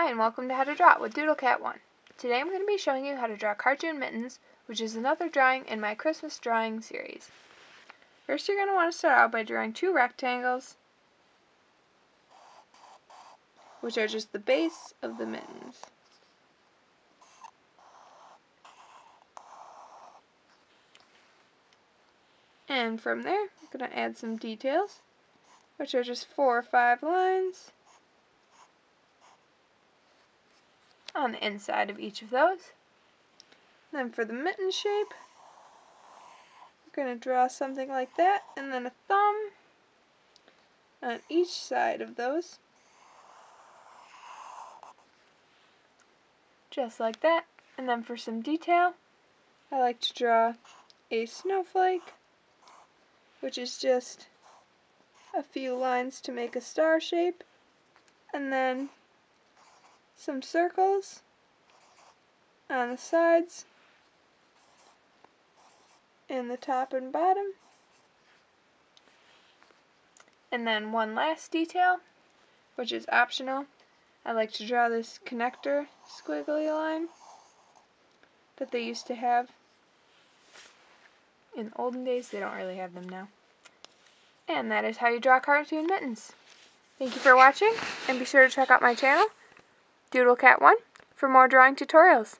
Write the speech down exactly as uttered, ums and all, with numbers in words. Hi and welcome to How to Draw with doodlekat one. Today I'm going to be showing you how to draw cartoon mittens, which is another drawing in my Christmas drawing series. First you're going to want to start out by drawing two rectangles, which are just the base of the mittens. And from there, I'm going to add some details, which are just four or five lines on the inside of each of those. Then for the mitten shape, we're going to draw something like that, and then a thumb on each side of those, just like that. And then for some detail, I like to draw a snowflake, which is just a few lines to make a star shape, and then some circles on the sides and the top and bottom. And then one last detail, which is optional. I like to draw this connector squiggly line that they used to have in the olden days. They don't really have them now. And that is how you draw cartoon mittens. Thank you for watching, and be sure to check out my channel, doodlekat one, for more drawing tutorials.